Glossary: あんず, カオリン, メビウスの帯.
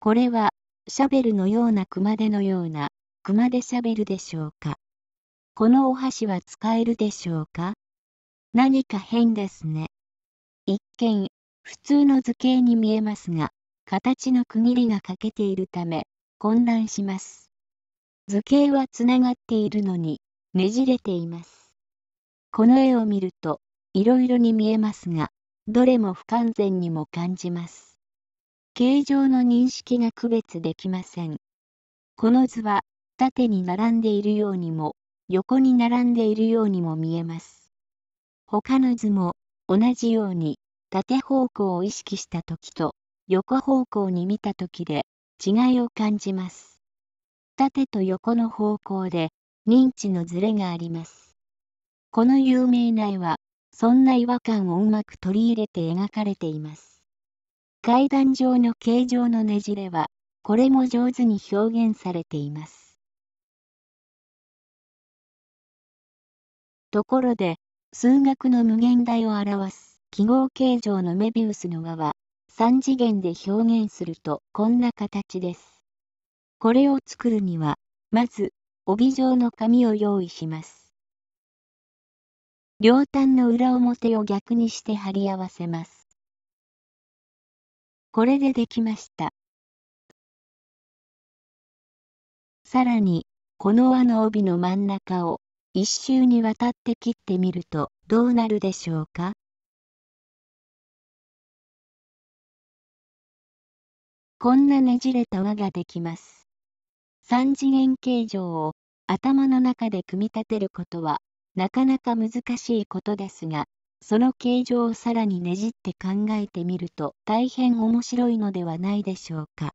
これは、シャベルのような熊手のような、熊手シャベルでしょうか。このお箸は使えるでしょうか。何か変ですね。一見、普通の図形に見えますが、形の区切りが欠けているため、混乱します。図形はつながっているのに、ねじれています。この絵を見ると、いろいろに見えますが、どれも不完全にも感じます。形状の認識が区別できません。この図は、縦に並んでいるようにも、横に並んでいるようにも見えます。他の図も、同じように、縦方向を意識したときと、横方向に見たときで、違いを感じます。縦と横の方向で、認知のズレがあります。この有名な絵は、そんな違和感をうまく取り入れて描かれています。階段状の形状のねじれは、これも上手に表現されています。ところで、数学の無限大を表す記号形状のメビウスの和は、3次元で表現するとこんな形です。これを作るには、まず、帯状の紙を用意します。両端の裏表を逆にして貼り合わせます。これでできました。さらに、この輪の帯の真ん中を一周にわたって切ってみるとどうなるでしょうか。こんなねじれた輪ができます。3次元形状を頭の中で組み立てることはなかなか難しいことですが、その形状をさらにねじって考えてみると大変面白いのではないでしょうか。